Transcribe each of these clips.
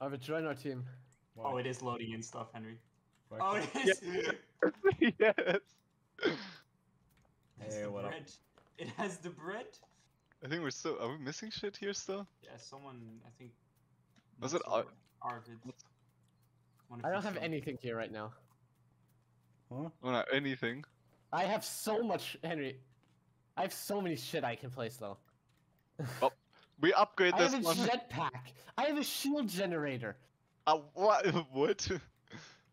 I have a join team. Why? Oh, it is loading in stuff, Henry. Why? Oh, it is. Yes. Yes. Hey, what up? It has the bread. I think we're still. Are we missing shit here still? Yeah, someone. I think. Was it Arvid? I don't have anything here right now. Huh? Well, not anything. I have so much, Henry. I have so many shit I can place though. Oh, we upgrade this one. I have a jetpack. I have a shield generator. What?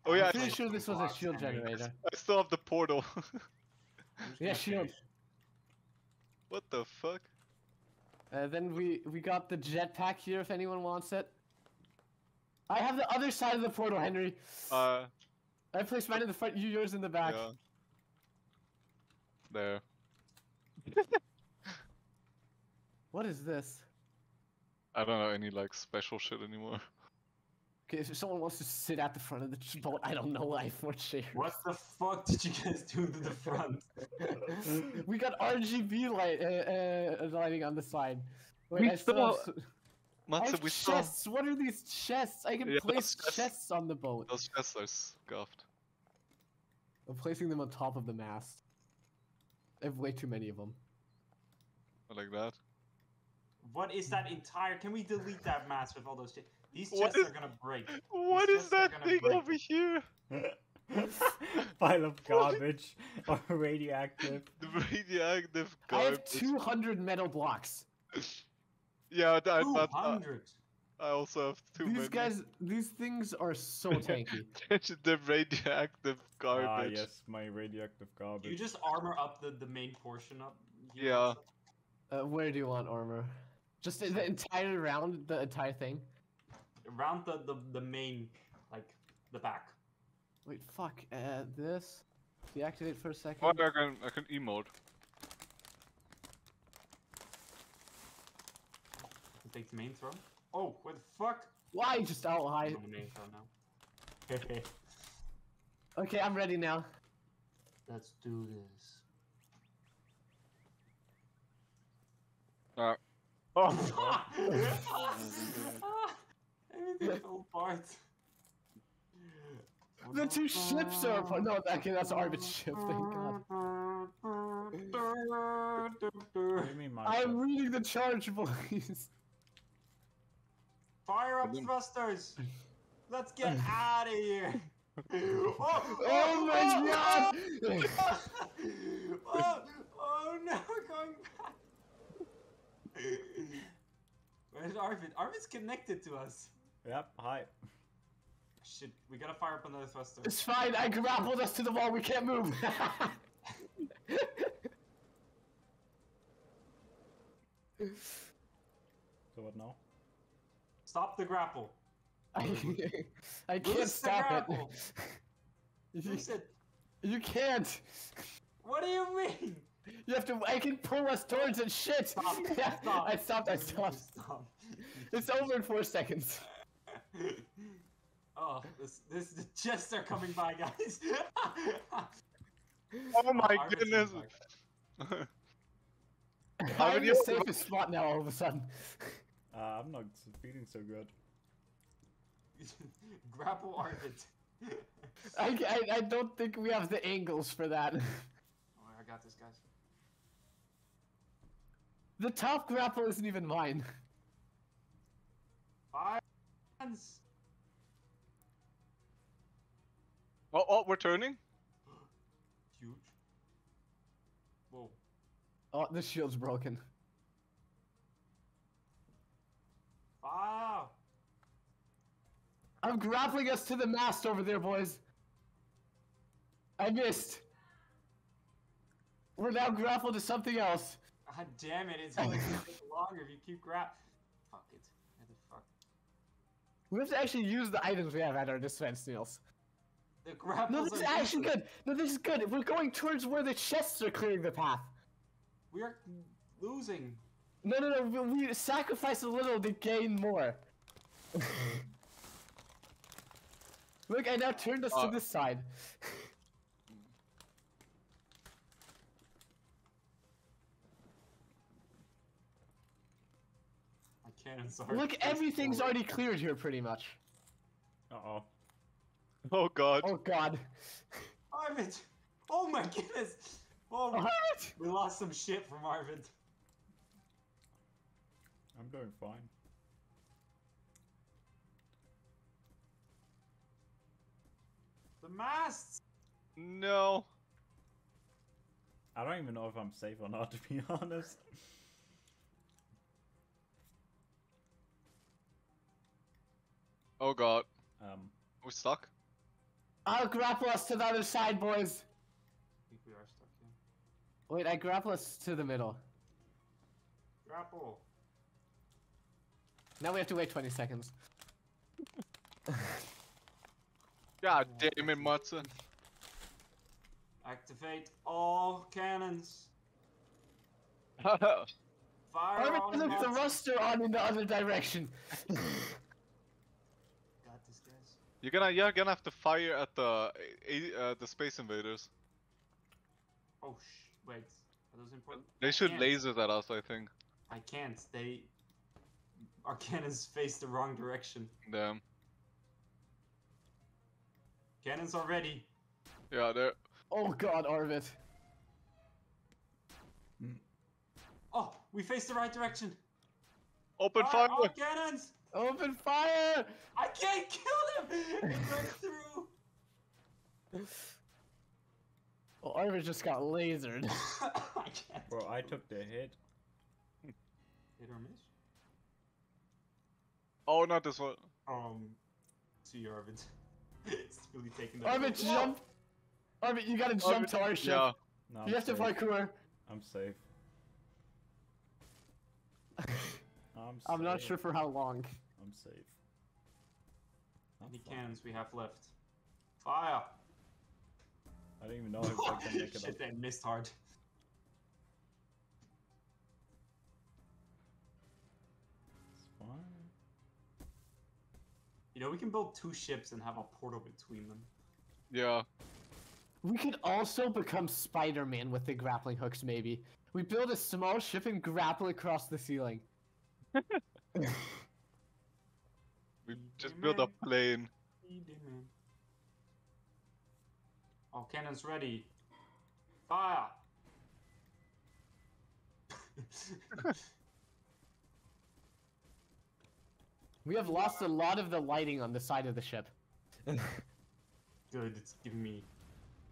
Oh yeah. I'm pretty sure this was a shield generator. I still have the portal. Yeah, shield. What the fuck? Then we got the jetpack here if anyone wants it. I have the other side of the portal, Henry. I placed mine in the front, yours in the back. Yeah. There. What is this? I don't know any like special shit anymore. Okay, if someone wants to sit at the front of the boat, I don't know. I for sure. What the fuck did you guys do to the front? We got RGB lighting on the side. Wait, we I still have chests. What are these chests? I can place chests on the boat. Those chests are scuffed. I'm placing them on top of the mast. I have way too many of them. Like that. What is that entire? Can we delete that mast with all those shit? These chests are gonna break. What is that thing over here? Pile of garbage or radioactive. The radioactive garbage. I have 200 metal blocks. Yeah, I thought. 200. I also have too many. These guys, these things are so tanky. The radioactive garbage. Ah, yes, my radioactive garbage. You just armor up the main portion up. Here where do you want armor? Just the entire round, the entire thing. Around the main, like the back. Wait, fuck. This deactivate for a second. Oh, I can emote. Take the main throw. Oh, what the fuck? Why just out high? Okay, I'm ready now. Let's do this. Oh. Everything fell apart. The two ships are apart. No, okay, that's Arvid's ship. Thank God. I'm reading the charge, boys. Fire up thrusters! Let's get out of here! Oh my God! Oh no, we're going back! Where's Arvid? Arvid's connected to us! Yep, hi. Shit, we gotta fire up another thruster. It's fine, I grappled us to the wall, we can't move! So what now? Stop the grapple. I can't stop it. You said you can't. What do you mean? You have to. I can pull us towards it. Shit. Stop. Yeah, stop. I stopped. It's over in 4 seconds. Oh, this the chests are coming by, guys. Oh my goodness. I'm in your safest spot now. All of a sudden. I'm not feeling so good. Grapple Arvid. I don't think we have the angles for that. Oh, I got this, guys. The top grapple isn't even mine. 5 seconds. Oh, we're turning. Huge. Whoa. Oh, the shield's broken. Wow. I'm grappling us to the mast over there, boys. I missed. We're now grappled to something else. God damn it, it's only gonna take longer if you keep Fuck it. What the fuck? We have to actually use the items we have at our dispense, Niels. The grapples this is actually good. No, this is good. We're going towards where the chests are clearing the path. We are losing. No, we sacrifice a little to gain more. Look, I now turned us to this side. I cannons are. Look, everything's already cleared here, pretty much. Uh-oh. Oh god. Oh god. Arvid! Oh my goodness! Oh my Arvid! We lost some shit from Arvid. I'm doing fine. The masts! No. I don't even know if I'm safe or not, to be honest. Oh god. We're stuck? I'll grapple us to the other side, boys! I think we are stuck, yeah. Wait, I grapple us to the middle. Grapple! Now we have to wait 20 seconds. God damn it, Matze. Activate all cannons. Fire on the thruster on in the other direction. Got this, guys. You're gonna have to fire at the space invaders. Oh wait, are those important? They should laser at us, I think. I can't. Our cannons face the wrong direction. Damn. Cannons are ready. Yeah, they're... Oh god, Arvid. Oh, we faced the right direction. Open fire! Oh, cannons! Open fire! I can't kill them! It went through! Well, Arvid just got lasered. I can't. Bro, I took the hit. Hit or miss? Oh, not this one. See you, Arvid. It's really taking the Arvid, jump! Arvid, you gotta jump to our ship. Yeah. No, you have to parkour. I'm safe. I'm not sure for how long. I'm safe. How many cannons we have left? Fire! I don't even know if I can make it. Shit, that missed hard. It's fine. You know, we can build two ships and have a portal between them. Yeah. We could also become Spider-Man with the grappling hooks, maybe. We build a small ship and grapple across the ceiling. We just build a plane. Oh, cannons ready. Fire! We have lost a lot of the lighting on the side of the ship. Good, it's giving me...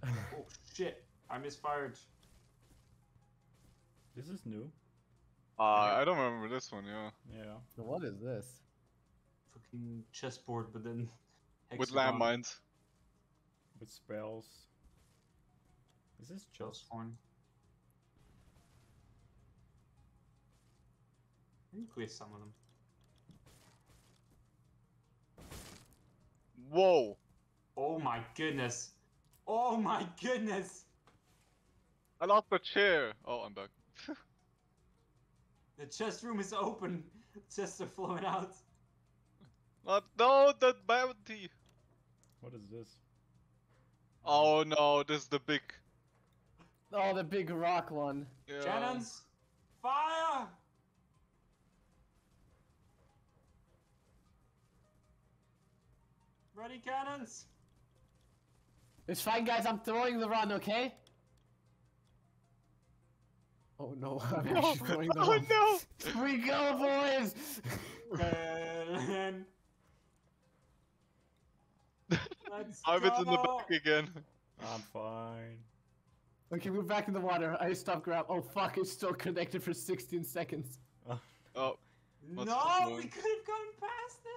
Oh shit, I misfired. This is new. I don't remember this one, yeah. Yeah. So what is this? Fucking chessboard, but then... Hexagon. With landmines. With spells. Is this just one? I think we have some of them. Whoa! Oh my goodness! Oh my goodness! I lost the chair! Oh, I'm back. The chest room is open! Chests are flowing out! No, the bounty! What is this? Oh no, this is the big... Oh, the big rock one. Yeah. Cannons! Fire! Ready, cannons! It's fine, guys. I'm throwing the run, okay? Oh no! I'm actually throwing the run. Oh no! Here we go, boys! Let's go. Arvid's in the back again. I'm fine. Okay, we're back in the water. I stopped grab. Oh fuck! It's still connected for 16 seconds. Oh. No, we could have gone past this.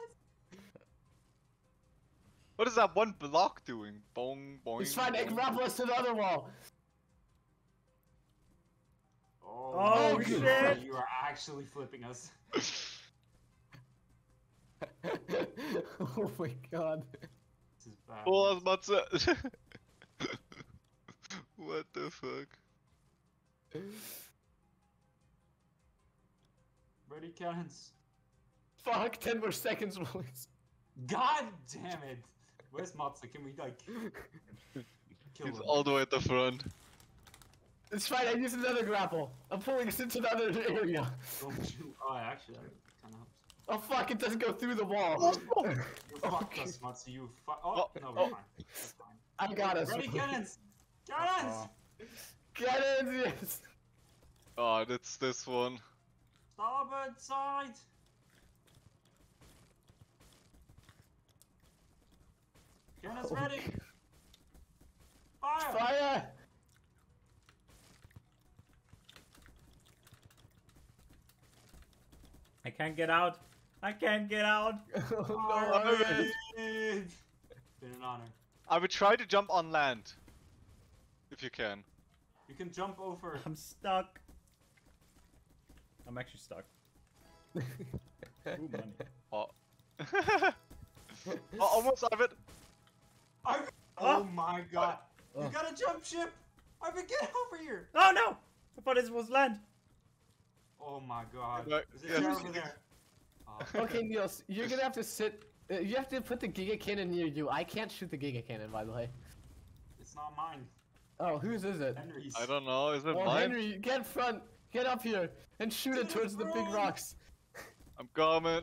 What is that one block doing? Boing, boing. He's trying to grapple us to the other wall. Oh shit! God, you are actually flipping us. Oh my god. This is bad. Oh, Matze. What the fuck? Ready, cannons. Fuck, 10 more seconds, please. God damn it. Where's Matze? Can we, like, kill him? He's all the way at the front. It's fine, I used another grapple. I'm pulling us into another area. Don't you... Oh, actually, that kind of helps. Oh fuck, it doesn't go through the wall. Fuck us, Matze, you fuck. No, we're fine. We're fine. I got us. Ready, cannons! Cannons! Cannons, yes! Oh, it's this one. Starboard side! Cannons ready! Fire! Fire! I can't get out! I can't get out! Oh, no, Arvid! Been an honor. I would try to jump on land. If you can. You can jump over. I'm stuck. I'm actually stuck. Ooh, money. Oh. Oh, almost, Arvid! Arvid! Oh my god! Oh. You gotta jump ship! Arvid, get over here! Oh no! I thought this was land! Oh my god. Is it over there? Oh. Okay, Niels, you're gonna have to sit. You have to put the Giga Cannon near you. I can't shoot the Giga Cannon, by the way. It's not mine. Oh, whose is it? Henry's. I don't know. Is it mine? Henry, get front. Get up here and shoot it towards the big rocks. I'm coming.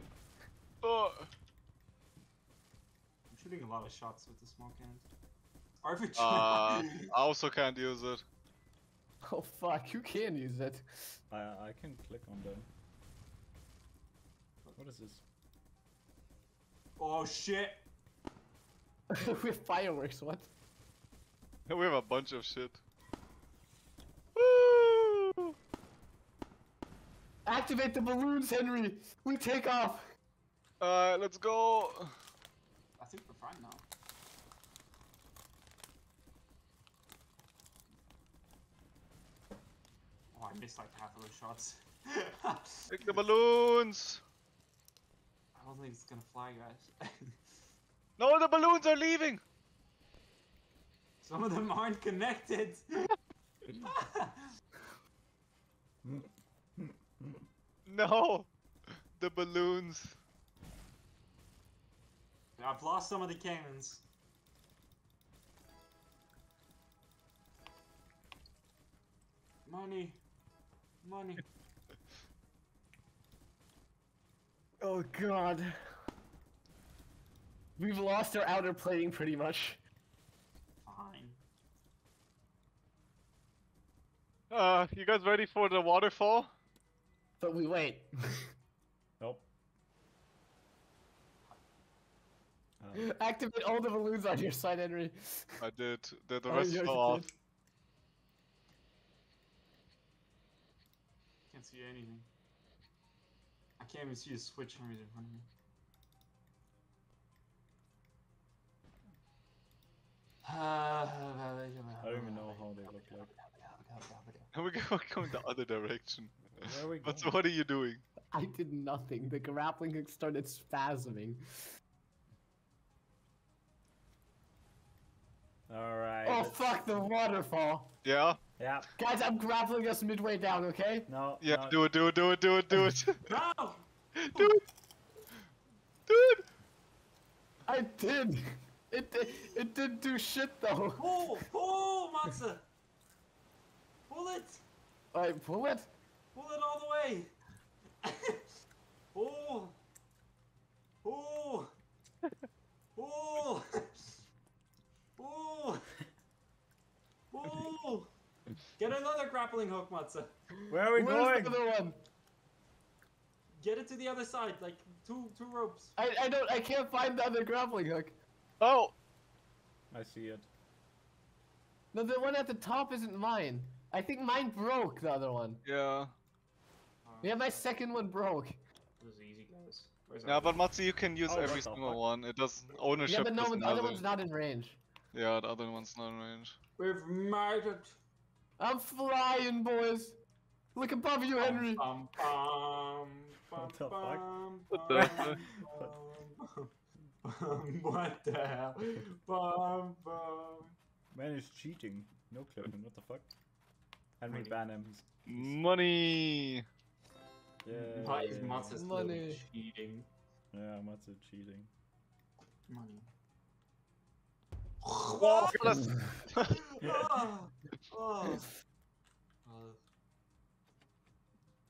Oh. I'm shooting a lot of shots with the small cannon. Arvid. I also can't use it. Oh fuck, you can use it. I can click on them. What is this? Oh shit! We have fireworks, what? We have a bunch of shit. Woo! Activate the balloons, Henry! We take off! Alright, let's go! I think we're fine now. Oh, I missed like half of those shots. Take the balloons! I don't think it's gonna fly, guys. No, the balloons are leaving! Some of them aren't connected! No! The balloons! I've lost some of the cannons. Money! Money. Oh god. We've lost our outer plating pretty much. Fine. You guys ready for the waterfall? But we wait. Nope. Activate all the balloons on your side, Henry. I did. The rest fell off. I can't see anything. I can't even see a switch on me in front of me. I don't even know how they look like. And we're going the other direction. Where we going? What are you doing? I did nothing. The grappling hook started spasming. Alright. Oh fuck, the waterfall! Yeah? Yeah. Guys, I'm grappling us midway down, okay? No. Yeah, no. Do it. No! Do it! Dude! I did! It did do shit though. Pull! Pull, Matze! Pull it! Alright, pull it? Pull it all the way! Pull! Pull! Pull! Pull! Pull! Get another grappling hook, Matze. Where are we going? The other one? Get it to the other side, like two ropes. I can't find the other grappling hook. Oh! I see it. No, the one at the top isn't mine. I think mine broke, the other one. Yeah. Yeah, my second one broke. This is easy, guys. Yeah, but Matze, you can use every single one. It doesn't ownership. Yeah, but no, the other one's not in range. Yeah, the other one's not in range. We've made it. I'm flying, boys. Look above you, Henry. What the fuck? What the hell? Man is cheating. No clipping. What the fuck? Henry, ban him. Money. Yeah. Matze is money. Cheating. Yeah, Matze is cheating. Money. Wow!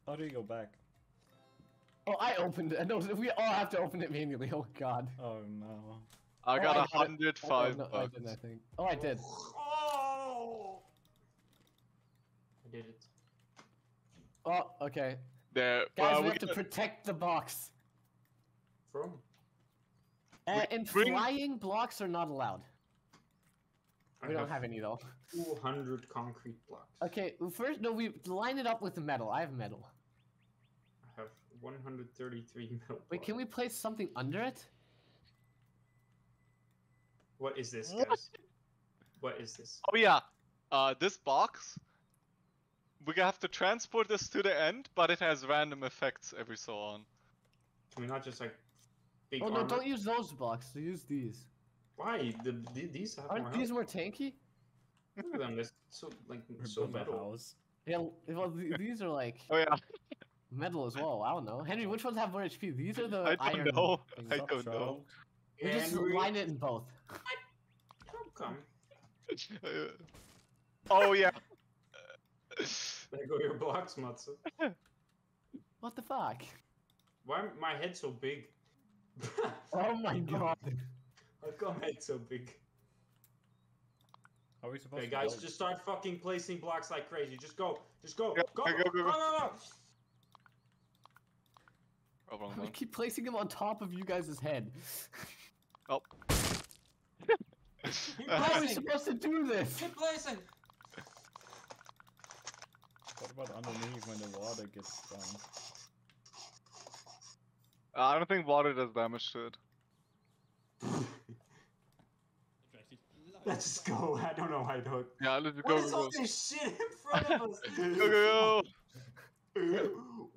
How do you go back? Oh, I opened it. No, we all have to open it manually. Oh God. Oh no. I got 105 bucks. I didn't, I think. Oh, I did. Oh! I did it. Oh, okay. There. Guys, we have to protect the box. From? And flying blocks are not allowed. We don't have any though. 200 concrete blocks. Okay, first, no, we line it up with the metal. I have metal. I have 133 metal blocks. Wait, can we place something under it? What is this, guys? What is this? Oh yeah, this box. We have to transport this to the end, but it has random effects every so on. Can we not just like? Big oh armor? No! Don't use those blocks. Use these. Why? These have aren't these more tanky? Look at them. They're so like so metal. Yeah. Well, these are like. Oh yeah. Metal as well. I don't know. Henry, which ones have more HP? These are the. I don't know. We just line it in both. Come. Oh yeah. There go your blocks, Matze. What the fuck? Why my head so big? Oh my God! I've got my head so big. Are we supposed? Okay, guys, just start fucking placing blocks like crazy. Just go, go. We keep placing them on top of you guys' head. Oh. How are we supposed to do this? Keep placing. What about underneath when the water gets down? I don't think water does damage to it. Let's just go. I don't know why I don't. Yeah, let's go. There's all this shit in front of us. Go, go, go.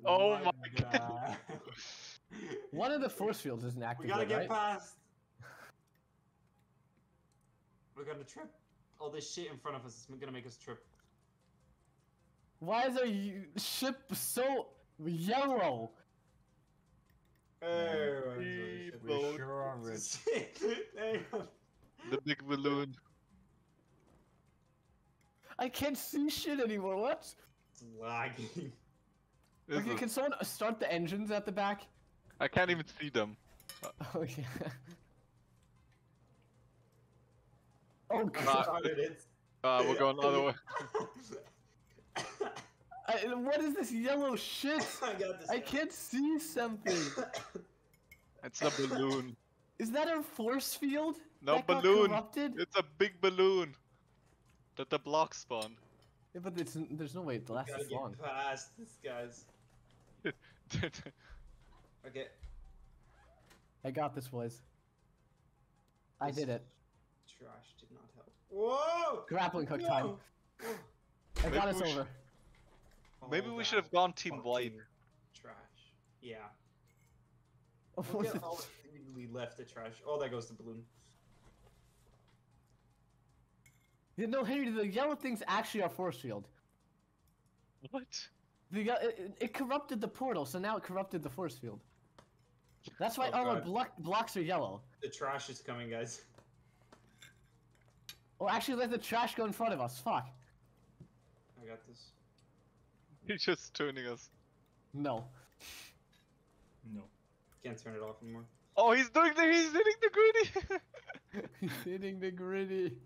Oh my God. One of the force fields isn't active. We gotta get past. We're gonna trip. All this shit in front of us is gonna make us trip. Why is our ship so yellow? Hey, we sure are rich. The big balloon. I can't see shit anymore. What? It's lagging. Okay, can someone start the engines at the back? I can't even see them. Okay. Oh God! We're going the other way. What is this yellow shit? I got this. I can't see something. It's a balloon. Is that a force field? No, that balloon. It's a big balloon. That the block spawned. Yeah, but there's no way it lasts this long. Gotta get past this, guys. Okay. I got this, boys. I did it. Trash did not help. Whoa! Grappling hook time. I got us over. Oh, maybe we should have gone team white. Trash. Yeah. Oh, look at all we left the trash. Oh, there goes the balloon. Yeah, no, Henry, the yellow thing's actually our force field. What? It corrupted the portal, so now it corrupted the force field. That's why all our blocks are yellow. The trash is coming, guys. Oh, actually, let the trash go in front of us. Fuck. I got this. He's just turning us. No. No. Can't turn it off anymore. Oh, he's hitting the gritty! He's hitting the gritty.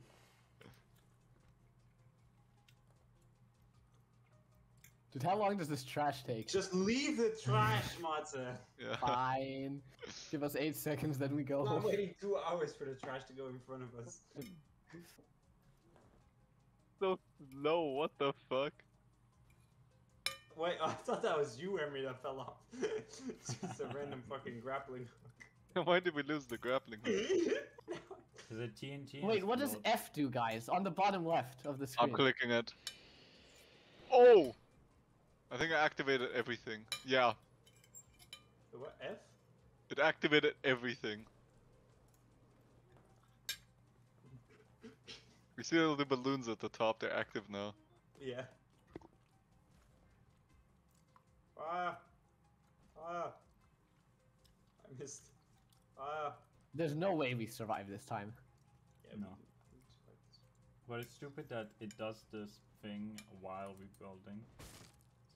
Dude, how long does this trash take? Just leave the trash, Matze. Yeah. Fine. Give us 8 seconds, then we go home. I'm waiting 2 hours for the trash to go in front of us. So slow, what the fuck? Wait, I thought that was you, Henry, that fell off. It's just a random fucking grappling hook. Why did we lose the grappling hook? Is it TNT? Wait, what does F do, guys? On the bottom left of the screen. I'm clicking it. Oh! I think I activated everything. Yeah. What, F? It activated everything. We see all the balloons at the top, they're active now. Yeah. I missed. There's no way we survive this time. Yeah, no. But it's stupid that it does this thing while we're building.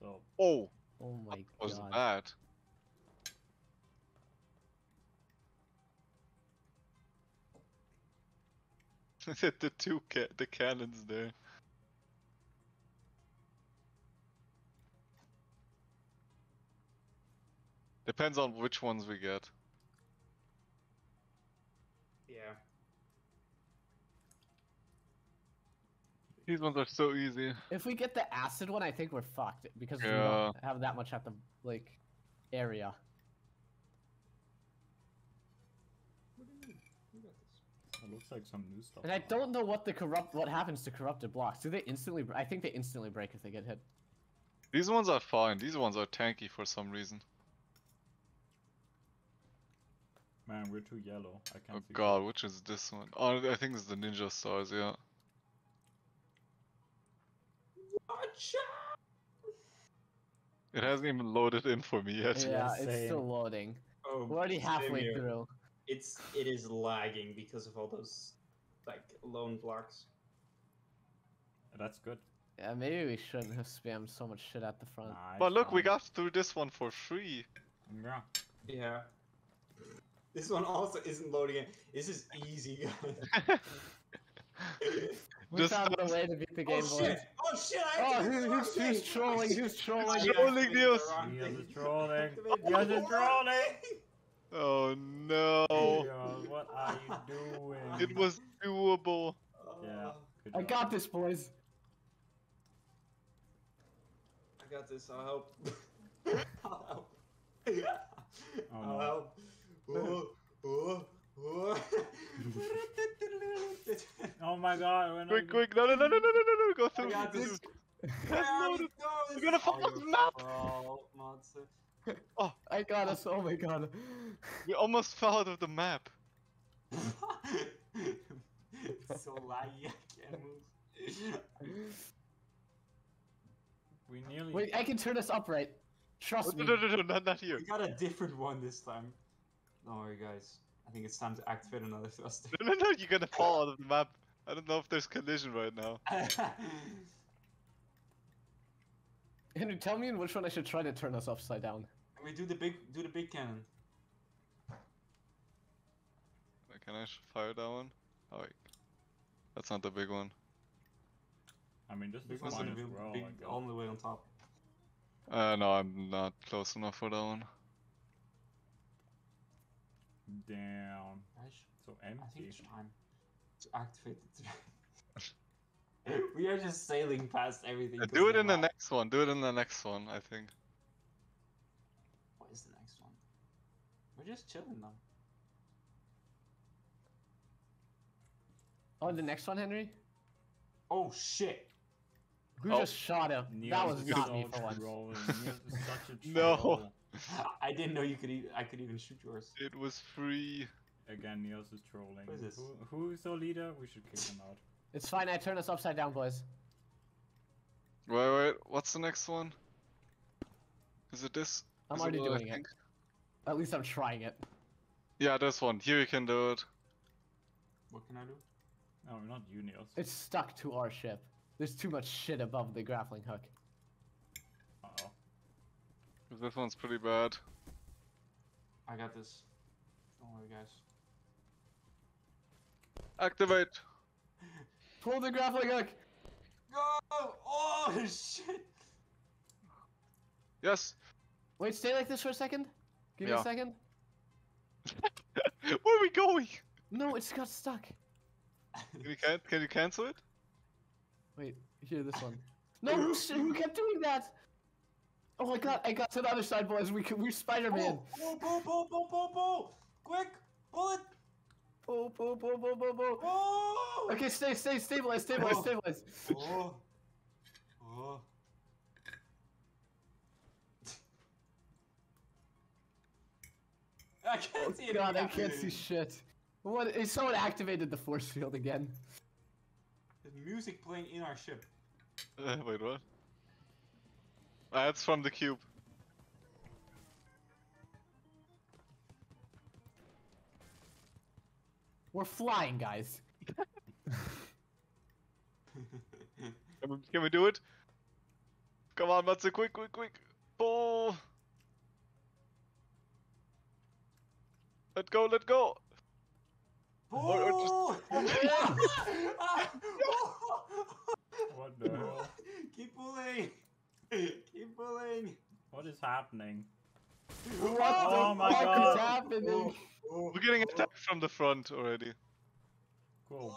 So. Oh. Oh my God. That was bad. the cannons there. Depends on which ones we get. Yeah. These ones are so easy. If we get the acid one, I think we're fucked because we don't have that much at the like area. What do you mean? You got this. It looks like some new stuff. And I don't know what the what happens to corrupted blocks. Do they instantly? I think they instantly break if they get hit. These ones are fine. These ones are tanky for some reason. Man, we're too yellow. I can't. Oh god, which is this one? Oh, I think it's the ninja stars. Yeah. Watch out! It hasn't even loaded in for me yet. Yeah, it's still loading. Oh, we're already halfway through. It is lagging because of all those like lone blocks. That's good. Yeah, maybe we shouldn't have spammed so much shit at the front. Nah, but look, we got through this one for free. Yeah. Yeah. This one also isn't loading in. This is easy, guys. We found a way to beat the game. Oh shit! Oh shit! Who's trolling? Who's trolling? He's trolling, Niels! He's trolling! He's trolling! Oh no! Leos, what are you doing? It was doable. Yeah. I got this, boys. I got this. I'll help. I'll help. I'll help. Whoa! Whoa! Oh my god, we're not quick, no, go through. We're gonna fall off the map! Oh, I got us, oh my god. We almost fell out of the map. It's so laggy, I can't move. We nearly... Wait, I can turn this upright. Trust me. No, not here. We got a different one this time. Don't worry, guys. I think it's time to activate another thruster. No, you're gonna fall out of the map. I don't know if there's collision right now. Henry, tell me in which one I should try to turn us upside down. I mean, do the big cannon. Wait, can I fire that one? Oh wait, that's not the big one. I mean, this big one's the big, all the way on top. No, I'm not close enough for that one. Down. So empty. I think it's time to activate it. We are just sailing past everything. Do it in the next one. Do it in the next one, I think. What is the next one? We're just chilling now. Oh, the next one, Henry? Oh, shit. Who just shot him? Niels, that was not me for once. No. I didn't know you could. I could even shoot yours. It was free. Again, Niels is trolling. What is this? Who is our leader? We should kick him out. It's fine. I turned us upside down, boys. Wait. What's the next one? Is it this? I'm already doing it. At least I'm trying it. Yeah, this one. Here you can do it. What can I do? No, not you, Niels. It's stuck to our ship. There's too much shit above the grappling hook. Uh-oh. This one's pretty bad. I got this. Don't worry, guys. Activate! Pull the grappling hook! Go! Oh, shit! Yes! Wait, stay like this for a second? Give me a second. Where are we going? No, it's got stuck. Can you cancel it? Wait, here, this one. No, who kept doing that? Oh my god, I got to the other side, boys. We're Spider-Man. Bo! Quick, bullet. Bo! Oh! Okay, stabilize. Oh. I can't see it. God, I can't see shit. What? Someone activated the force field again. There's music playing in our ship. Wait, what? That's from the cube. We're flying, guys. Can we do it? Come on, Matze, quick. Pull. Let go. Oh! What the hell? Keep pulling! Keep pulling! What is happening? What the fuck is happening? Oh, oh, we're getting attacked from the front already. Cool.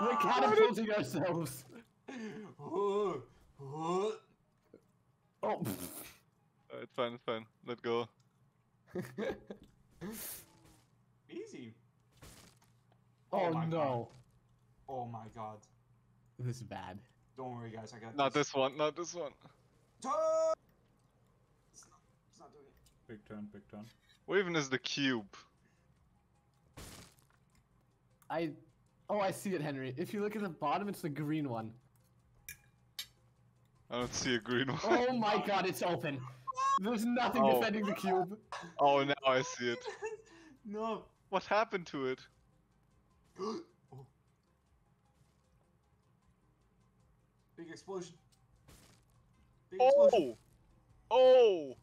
We're catapulting ourselves! Oh, oh. It's fine, it's fine. Let go. Easy. Oh no. Oh my god. This is bad. Don't worry guys, I got this. Not this one. Turn! It's not doing it. Big turn, big turn. What even is the cube? Oh, I see it, Henry. If you look at the bottom, it's the green one. I don't see a green one. Oh my god, it's open. There's nothing defending the cube. Oh, now I see it. No. What happened to it? Oh. Big explosion. Big explosion. Oh!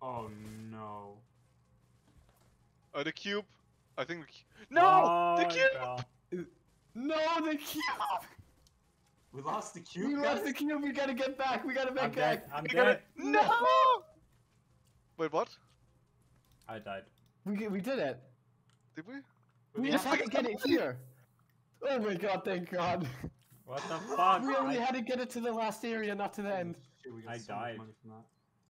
Oh no. Oh, the cube. I think the No, the cube! We lost the cube. We lost the cube. We gotta get back. We gotta get back. I'm dead. No! Wait, what? I died. We did it. Did we? We just had to get it here. Oh my god! Thank God. What the fuck? We only had to get it to the last area, not to the end. I died.